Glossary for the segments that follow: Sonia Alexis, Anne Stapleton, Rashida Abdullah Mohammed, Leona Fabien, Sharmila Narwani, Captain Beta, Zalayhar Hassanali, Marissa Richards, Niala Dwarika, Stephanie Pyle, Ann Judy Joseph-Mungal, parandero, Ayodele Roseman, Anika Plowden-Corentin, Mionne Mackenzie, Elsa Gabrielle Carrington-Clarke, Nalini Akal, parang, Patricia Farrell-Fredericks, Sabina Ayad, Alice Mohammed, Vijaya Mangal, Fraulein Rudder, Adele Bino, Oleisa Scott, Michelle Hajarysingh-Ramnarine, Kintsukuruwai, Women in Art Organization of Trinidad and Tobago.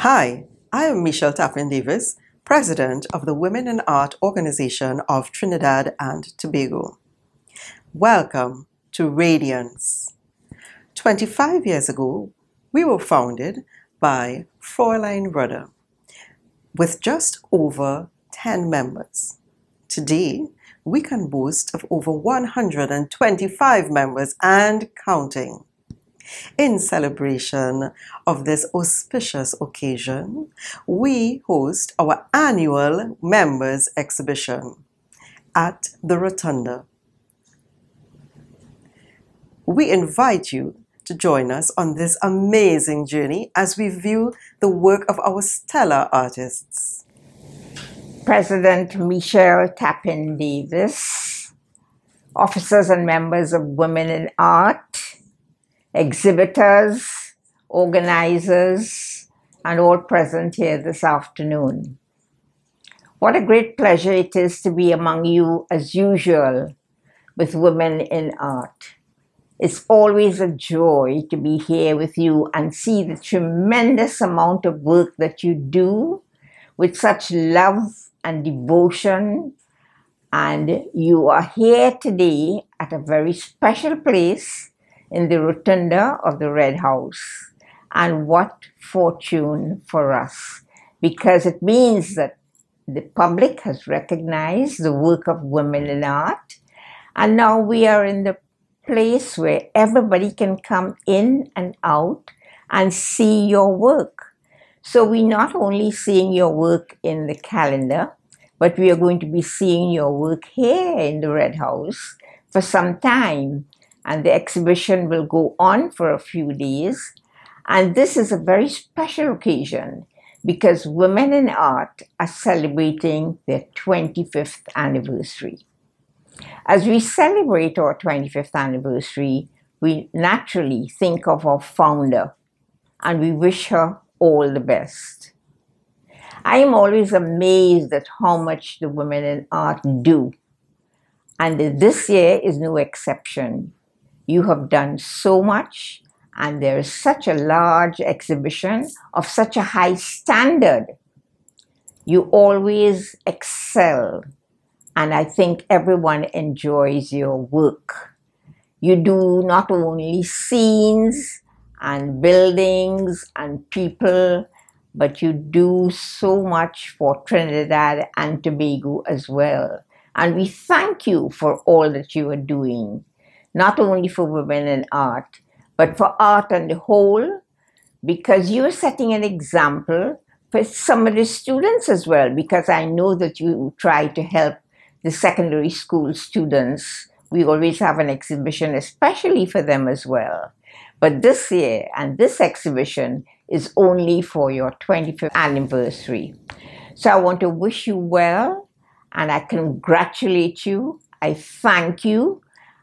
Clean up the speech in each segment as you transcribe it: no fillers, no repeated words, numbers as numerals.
Hi, I am Michelle Tappin-Davis, President of the Women in Art Organization of Trinidad and Tobago. Welcome to RADIANCE. 25 years ago, we were founded by Fraulein Rudder with just over 10 members. Today, we can boast of over 125 members and counting. In celebration of this auspicious occasion, we host our annual members exhibition at the Rotunda. We invite you to join us on this amazing journey as we view the work of our stellar artists. President Michelle Tappin-Davis, officers and members of Women in Art, exhibitors, organizers, and all present here this afternoon. What a great pleasure it is to be among you as usual with Women in Art. It's always a joy to be here with you and see the tremendous amount of work that you do with such love and devotion. And you are here today at a very special place in the Rotunda of the Red House. And what fortune for us, because it means that the public has recognized the work of Women in Art, and now we are in the place where everybody can come in and out and see your work. So we're not only seeing your work in the calendar, but we are going to be seeing your work here in the Red House for some time. And the exhibition will go on for a few days. And this is a very special occasion because Women in Art are celebrating their 25th anniversary. As we celebrate our 25th anniversary, we naturally think of our founder and we wish her all the best. I am always amazed at how much the Women in Art do. And this year is no exception. You have done so much, and there is such a large exhibition of such a high standard. You always excel, and I think everyone enjoys your work. You do not only scenes and buildings and people, but you do so much for Trinidad and Tobago as well. And we thank you for all that you are doing, not only for Women in Art, but for art on the whole, because you are setting an example for some of the students as well, because I know that you try to help the secondary school students. We always have an exhibition especially for them as well. But this year and this exhibition is only for your 25th anniversary. So I want to wish you well, and I congratulate you. I thank you,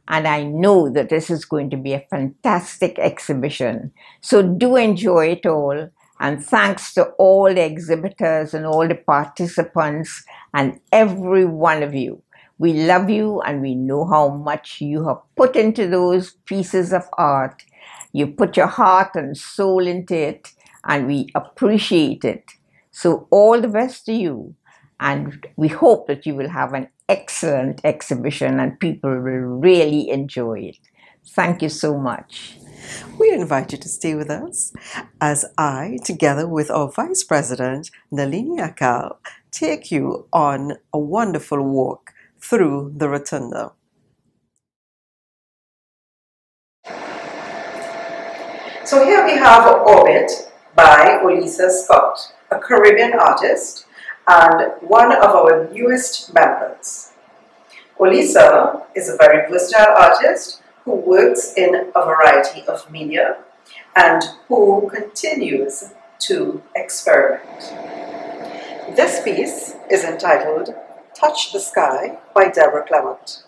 and I know that this is going to be a fantastic exhibition. So do enjoy it all, and thanks to all the exhibitors and all the participants and every one of you. We love you, and we know how much you have put into those pieces of art. You put your heart and soul into it, and we appreciate it. So all the best to you, and we hope that you will have an excellent exhibition and people will really enjoy it. Thank you so much. We invite you to stay with us as I, together with our Vice President, Nalini Akal, take you on a wonderful walk through the Rotunda. So here we have Orbit by Oleisa Scott, a Caribbean artist and one of our newest members. Oleisa is a very versatile artist who works in a variety of media and who continues to experiment. This piece is entitled Touch the Sky by Deborah Clement.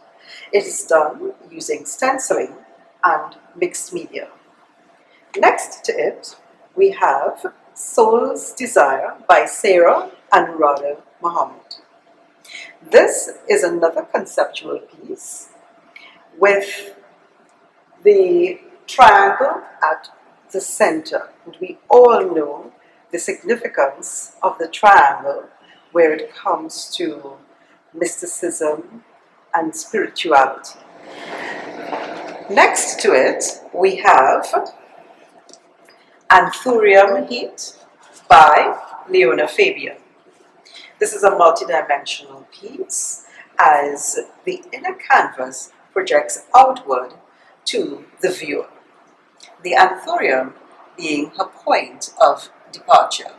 It is done using stenciling and mixed media. Next to it, we have Soul's Desire by Sarah Anuradha Mohammed. This is another conceptual piece with the triangle at the center. And we all know the significance of the triangle where it comes to mysticism and spirituality. Next to it, we have Anthurium Heat by Leona Fabien. This is a multidimensional piece as the inner canvas projects outward to the viewer, the anthurium being her point of departure.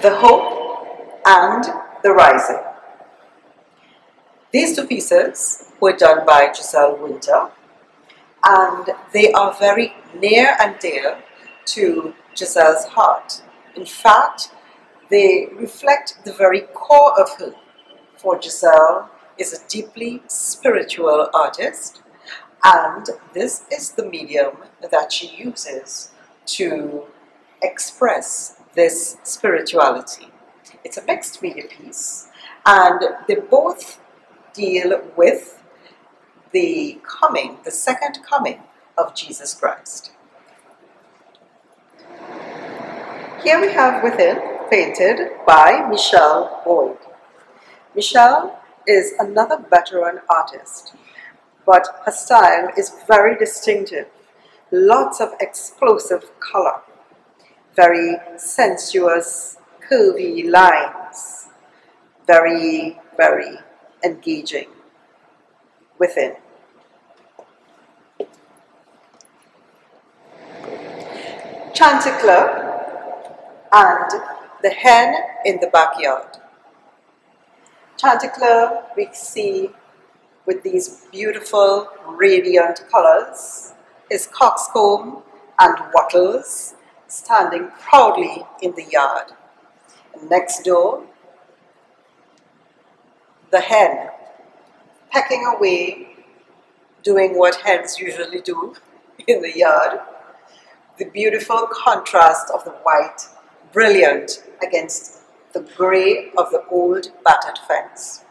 The Hope and the Rising. These two pieces were done by Gizelle Winter, and they are very near and dear to Gizelle's heart. In fact, they reflect the very core of her, for Gizelle is a deeply spiritual artist, and this is the medium that she uses to express this spirituality. It's a mixed media piece, and they both deal with the coming, the second coming of Jesus Christ. Here we have Within, painted by Michelle Boyd. Michelle is another veteran artist, but her style is very distinctive. Lots of explosive color, very sensuous, curvy lines, very engaging. Within. Chanticleer and the Hen in the Backyard. Chanticleer we see with these beautiful radiant colors, his coxcomb and wattles standing proudly in the yard. And next door, the hen, pecking away, doing what hens usually do in the yard. The beautiful contrast of the white, brilliant against the grey of the old battered fence.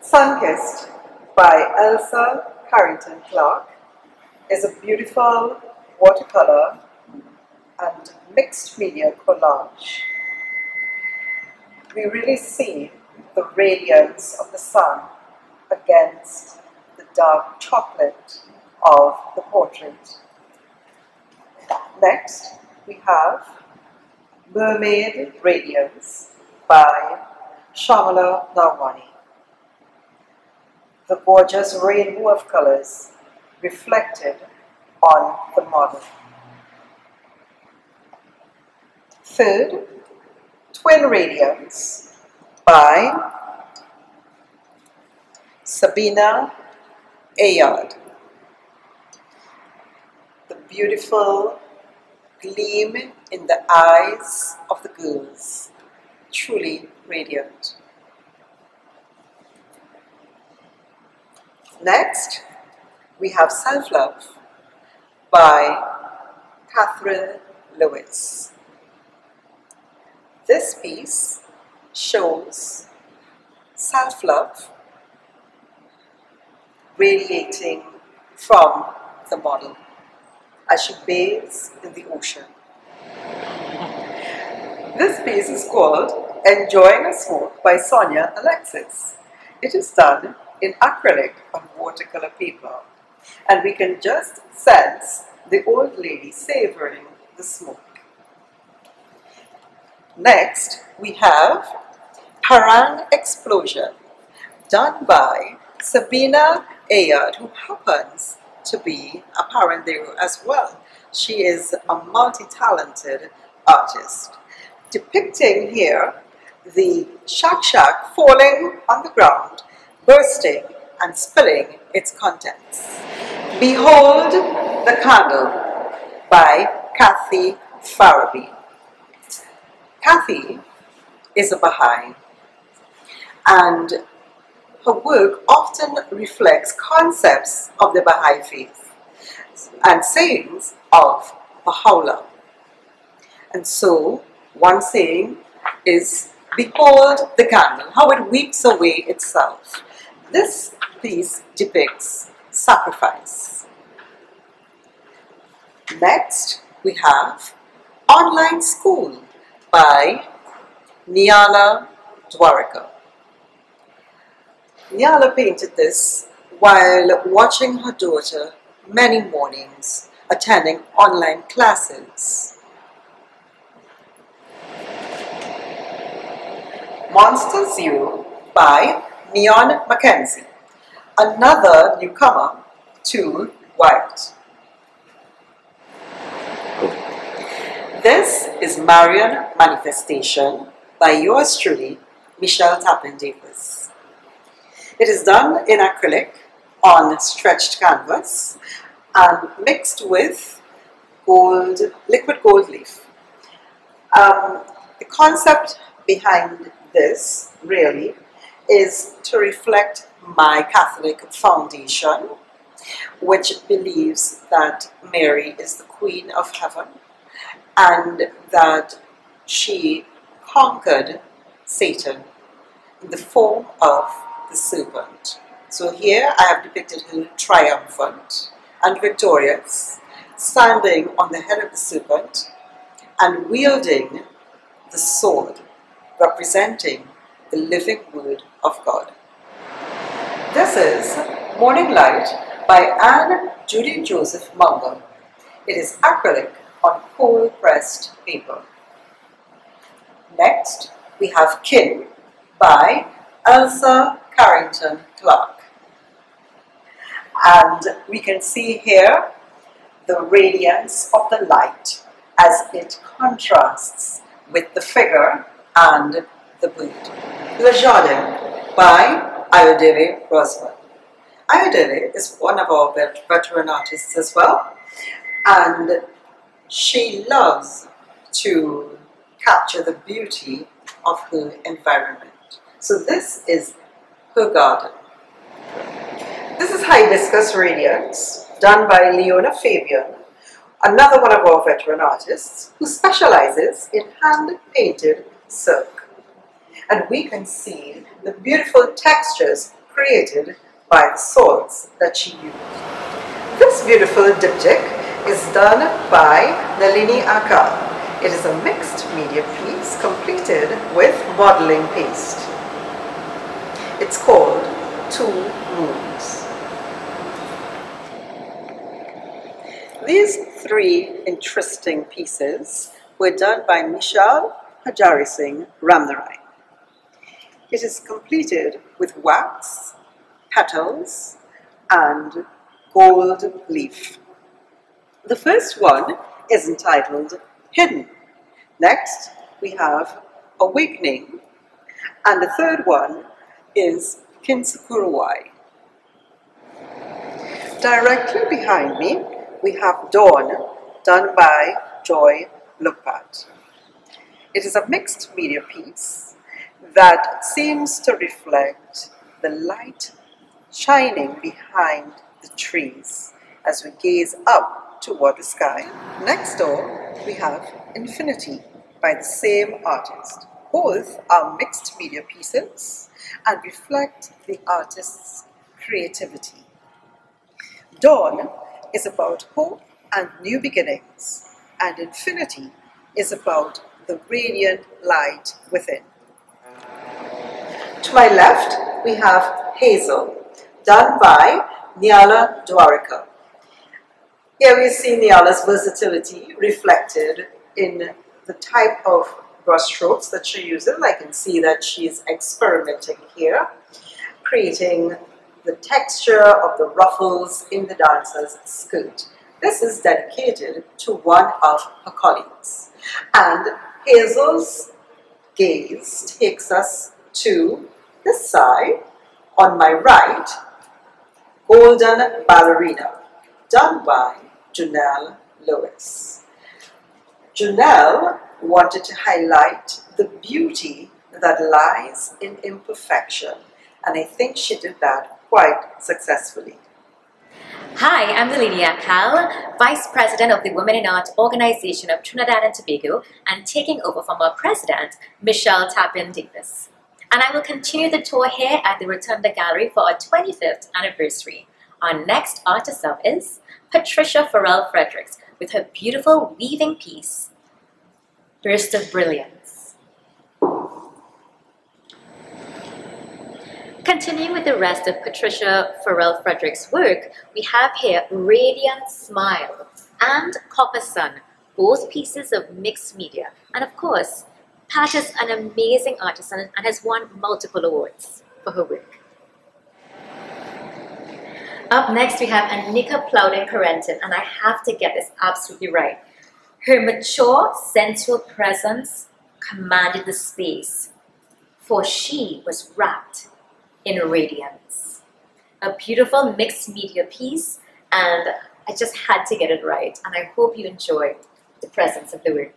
Sunkissed by Elsa Carrington-Clarke is a beautiful watercolor and mixed media collage. We really see the radiance of the sun against the dark chocolate of the portrait. Next, we have Mermaid Radiance by Sharmila Narwani. The gorgeous rainbow of colors reflected on the model. Third, Twin Radiance by Sabina Ayad. The beautiful gleam in the eyes of the girls, truly radiant. Next, we have Self-Love by Katherine Lewis. This piece shows self-love radiating from the model as she bathes in the ocean. This piece is called Enjoying a Smoke by Sonia Alexis. It is done in acrylic on watercolor paper, and we can just sense the old lady savoring the smoke. Next, we have Parang Explosion, done by Sabina Ayad, who happens to be a parandero as well. She is a multi-talented artist, depicting here the shak-shak falling on the ground, bursting and spilling its contents. Behold the Candle by Kathy Farabi. Kathy is a Baha'i, and her work often reflects concepts of the Baha'i faith and sayings of Baha'u'llah. And so one saying is, "Behold the candle, how it weeps away itself." This piece depicts sacrifice. Next, we have Online School by Niala Dwarika. Niala painted this while watching her daughter many mornings attending online classes. Monster Zero by Mionne Mackenzie, another newcomer to Wild. This is Marian Manifestation by yours truly, Michelle Tappin-Davis. It is done in acrylic on stretched canvas and mixed with gold, liquid gold leaf. The concept behind this really is to reflect my Catholic foundation, which believes that Mary is the Queen of Heaven and that she conquered Satan in the form of the serpent. So here I have depicted her triumphant and victorious, standing on the head of the serpent and wielding the sword, representing the living word of God. This is Morning Light by Ann Judy Joseph-Mungal. It is acrylic on cold-pressed paper. Next, we have Kin by Elsa Carrington-Clarke. And we can see here the radiance of the light as it contrasts with the figure and the bird. Le Jardin by Ayodele Roseman. Ayodele is one of our veteran artists as well, and she loves to capture the beauty of her environment. So this is her garden. This is Hibiscus Radiance, done by Leona Fabien, another one of our veteran artists who specializes in hand-painted silk. And we can see the beautiful textures created by the salts that she used. This beautiful diptych is done by Nalini Akal. It is a mixed media piece completed with modeling paste. It's called Two Moons. These three interesting pieces were done by Michelle Hajarysingh-Ramnarine. It is completed with wax, petals, and gold leaf. The first one is entitled Hidden. Next, we have Awakening, and the third one is Kintsukuruwai. Directly behind me, we have Dawn, done by Joy Luk Pat. It is a mixed media piece that seems to reflect the light shining behind the trees as we gaze up toward the sky. Next door, we have Infinity by the same artist. Both are mixed media pieces and reflect the artist's creativity. Dawn is about hope and new beginnings, and Infinity is about the radiant light within. To my left, we have Hazel, done by Niala Dwarika. Here we see Niala's versatility reflected in the type of brushstrokes that she uses. I can see that she is experimenting here, creating the texture of the ruffles in the dancer's skirt. This is dedicated to one of her colleagues. And Hazel's gaze takes us to this side. On my right, Golden Ballerina, done by Jonelle Lewis. Jonelle wanted to highlight the beauty that lies in imperfection, and I think she did that quite successfully. Hi, I'm Nalini Akal, Vice President of the Women in Art Organization of Trinidad and Tobago, and taking over from our President, Michelle Tappin-Davis. And I will continue the tour here at the Rotunda Gallery for our 25th anniversary. Our next artist up is Patricia Farrell-Fredericks, with her beautiful weaving piece, Burst of Brilliance. Continuing with the rest of Patricia Farrell-Fredericks' work, we have here Radiant Smile and Copper Sun, both pieces of mixed media. And of course, Pat is an amazing artist and has won multiple awards for her work. Up next, we have Anika Plowden-Corentin, and I have to get this absolutely right. Her mature, sensual presence commanded the space, for she was wrapped in radiance. A beautiful mixed media piece, and I just had to get it right, and I hope you enjoy the presence of the work.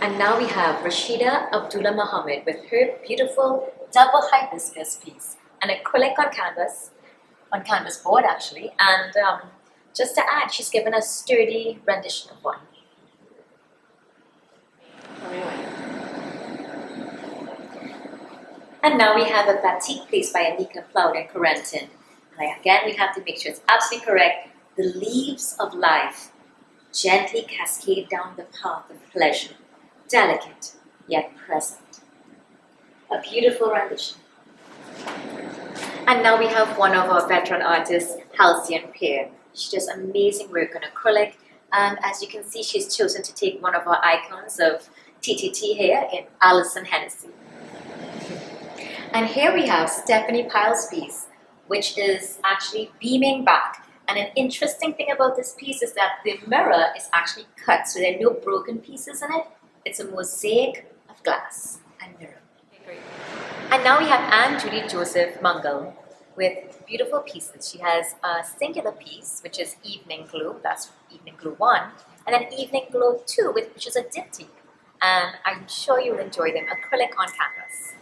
And now we have Rashida Abdullah Mohammed with her beautiful double hibiscus piece, an acrylic on canvas board actually, and just to add, she's given a sturdy rendition of one. And now we have a batik piece by Anika Plowden-Corentin. And again, we have to make sure it's absolutely correct. The leaves of life gently cascade down the path of pleasure, delicate yet present. A beautiful rendition. And now we have one of our veteran artists, Halcian Pierre. She does amazing work on acrylic, and as you can see, she's chosen to take one of our icons of TTT here in Alison Hennessy. And here we have Stephanie Pyle's piece, which is actually beaming back. And an interesting thing about this piece is that the mirror is actually cut, so there are no broken pieces in it. It's a mosaic of glass and mirror. Okay, and now we have Ann Judy Joseph-Mungal with beautiful pieces. She has a singular piece, which is Evening Glow, that's Evening Glow 1, and then Evening Glow 2, which is a diptyque. And I'm sure you'll enjoy them, acrylic on canvas.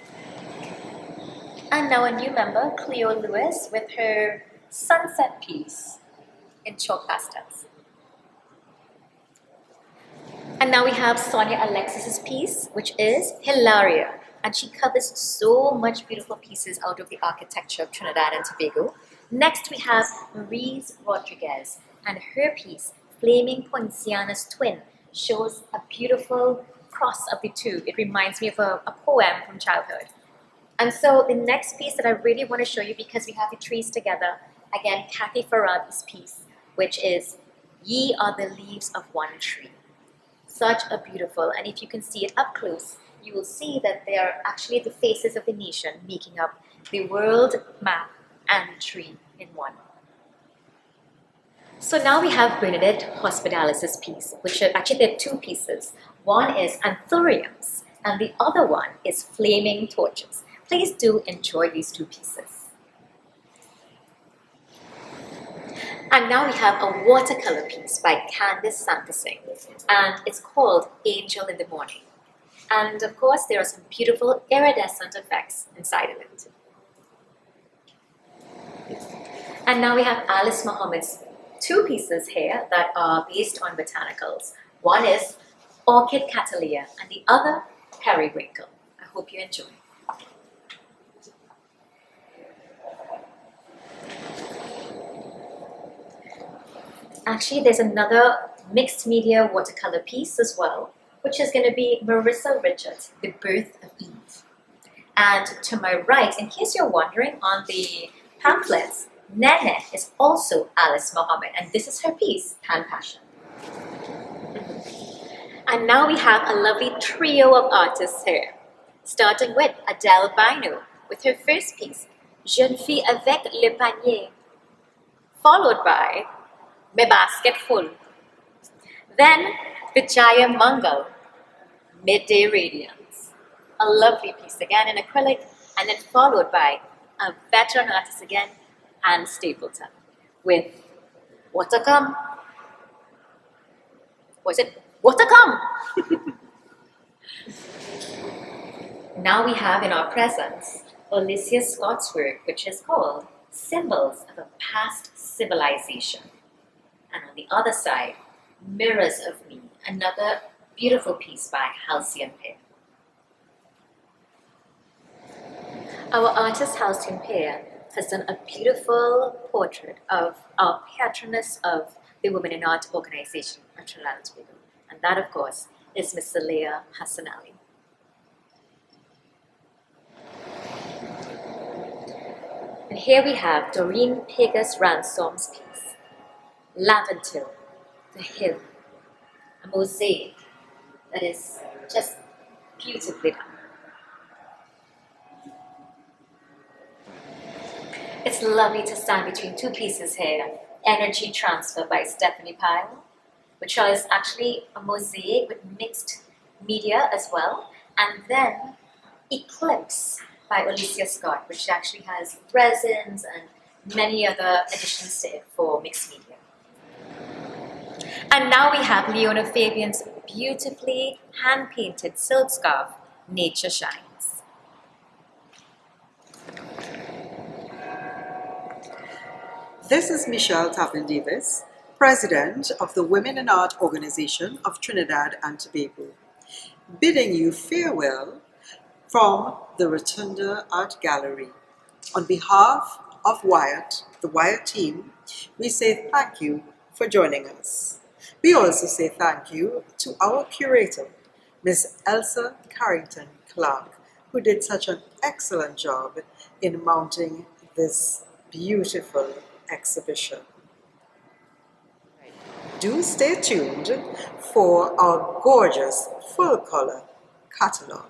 And now a new member, Cleo Lewis, with her sunset piece in chalk pastels. And now we have Sonia Alexis's piece, which is Hilaria. And she covers so much beautiful pieces out of the architecture of Trinidad and Tobago. Next, we have Maurice Rodriguez, and her piece, Flaming Poinciana's Twin, shows a beautiful cross of the two. It reminds me of a poem from childhood. And so the next piece that I really want to show you, because we have the trees together, again, Kathy Farabi's piece, which is Ye Are the Leaves of One Tree. Such a beautiful, and if you can see it up close, you will see that they are actually the faces of the nation making up the world map and tree in one. So now we have Bernadette Hospitalis's piece, which are actually there are two pieces. One is Anthuriums, and the other one is Flaming Torches. Please do enjoy these two pieces. And now we have a watercolor piece by Candice Sankerson, and it's called Angel in the Morning. And of course, there are some beautiful iridescent effects inside of it. And now we have Alice Mohammed's two pieces here that are based on botanicals. One is Orchid Catalea, and the other, Periwinkle. I hope you enjoy. Actually, there's another mixed media watercolor piece as well, which is going to be Marissa Richards, The Birth of Eve. And to my right, in case you're wondering, on the pamphlets, Nene is also Alice Mohammed, and this is her piece, Pan Passion. And now we have a lovely trio of artists here, starting with Adele Bino with her first piece, Jeune fille avec le panier, followed by Me Basket Full. Then, Vijaya Mangal, Midday Radiance. A lovely piece again in acrylic, and then followed by a veteran artist again, Anne Stapleton, with Water Come. Was it Water Come? Now we have in our presence Oleisa Scott's work, which is called Symbols of a Past Civilization. And on the other side, Mirrors of Me, another beautiful piece by Halcian Pierre. Our artist Halcian Pierre has done a beautiful portrait of our patroness of the Women in Art Organization of Trinidad and Tobago. And that, of course, is Miss Zalayhar Hassanali. And here we have Doreen Pegas Ransom's piece, Laventil, The Hill, a mosaic that is just beautifully done. It's lovely to stand between two pieces here, Energy Transfer by Stephanie Pyle, which is actually a mosaic with mixed media as well, and then Eclipse by Oleisa Scott, which actually has resins and many other additions to it for mixed media. And now we have Leona Fabien's beautifully hand-painted silk scarf, Nature Shines. This is Michelle Tappin-Davis, President of the Women in Art Organization of Trinidad and Tobago, bidding you farewell from the Rotunda Art Gallery. On behalf of Wyatt, the Wyatt team, we say thank you for joining us. We also say thank you to our curator, Ms. Elsa Carrington-Clarke, who did such an excellent job in mounting this beautiful exhibition. Do stay tuned for our gorgeous full-color catalog.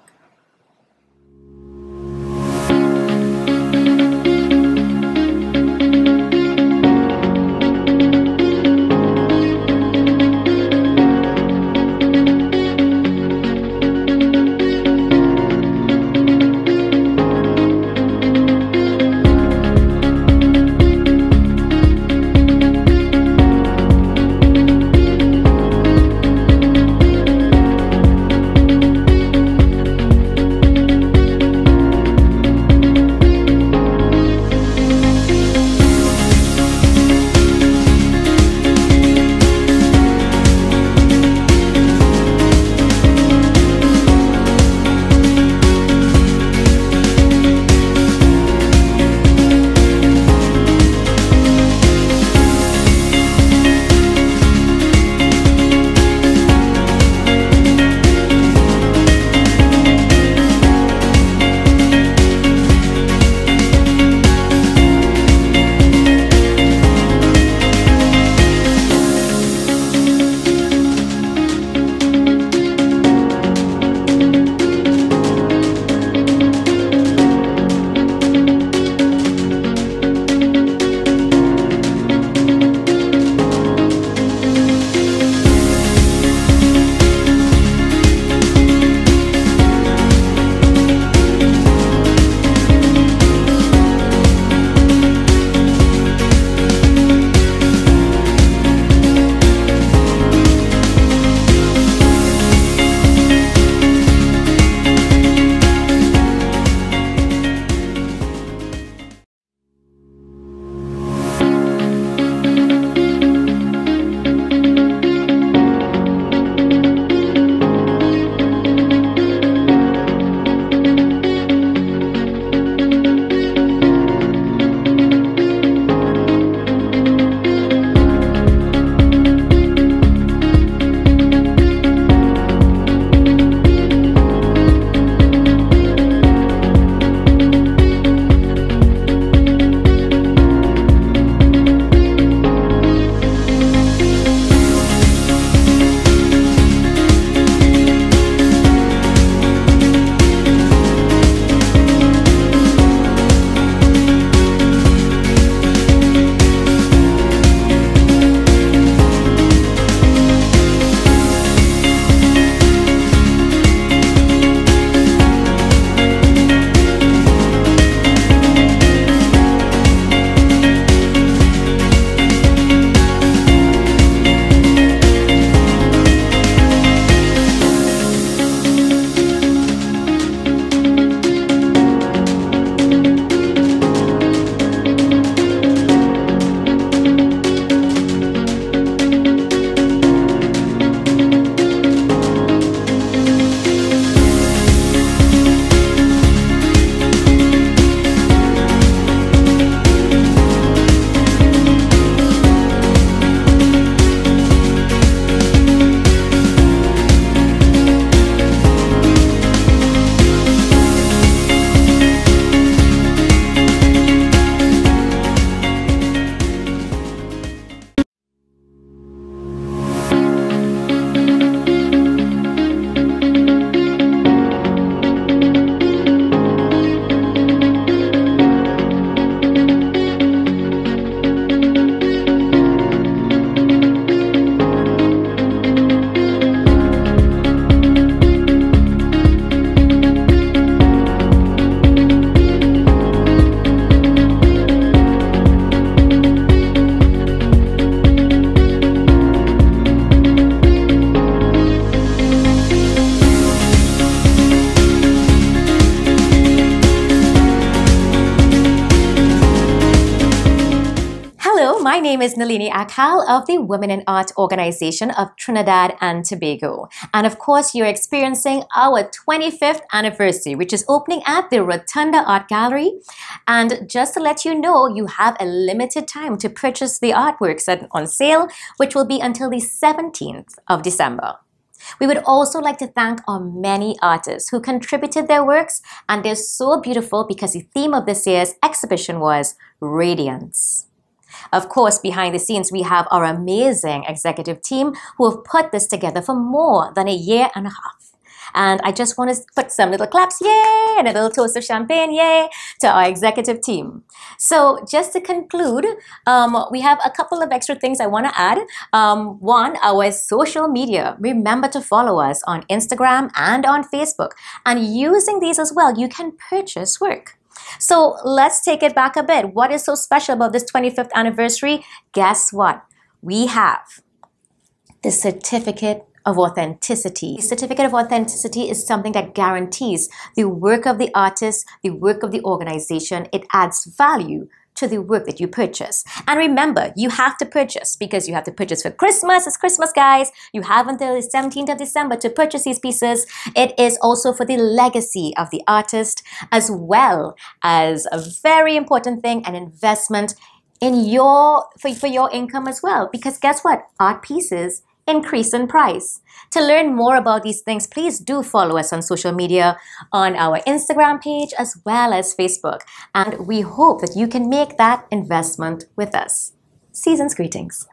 my name is Nalini Akal of the Women in Art Organization of Trinidad and Tobago. And of course, you're experiencing our 25th anniversary, which is opening at the Rotunda Art Gallery. And just to let you know, you have a limited time to purchase the artworks on sale, which will be until the 17th of December. We would also like to thank our many artists who contributed their works, and they're so beautiful because the theme of this year's exhibition was Radiance. Of course, behind the scenes, we have our amazing executive team who have put this together for more than a year and a half. And I just want to put some little claps, yay, and a little toast of champagne, yay, to our executive team. So just to conclude, we have a couple of extra things I want to add. One, our social media. Remember to follow us on Instagram and on Facebook. And using these as well, you can purchase work. So let's take it back a bit. What is so special about this 25th anniversary? Guess what? We have the Certificate of Authenticity. The Certificate of Authenticity is something that guarantees the work of the artist, the work of the organization. It adds value to the work that you purchase. And remember, you have to purchase because you have to purchase for Christmas. It's Christmas, guys. You have until the 17th of December to purchase these pieces. It is also for the legacy of the artist, as well as a very important thing, an investment in for your income as well. Because guess what? Art pieces increase in price. To learn more about these things, please do follow us on social media, on our Instagram page as well as Facebook. And we hope that you can make that investment with us. Season's greetings.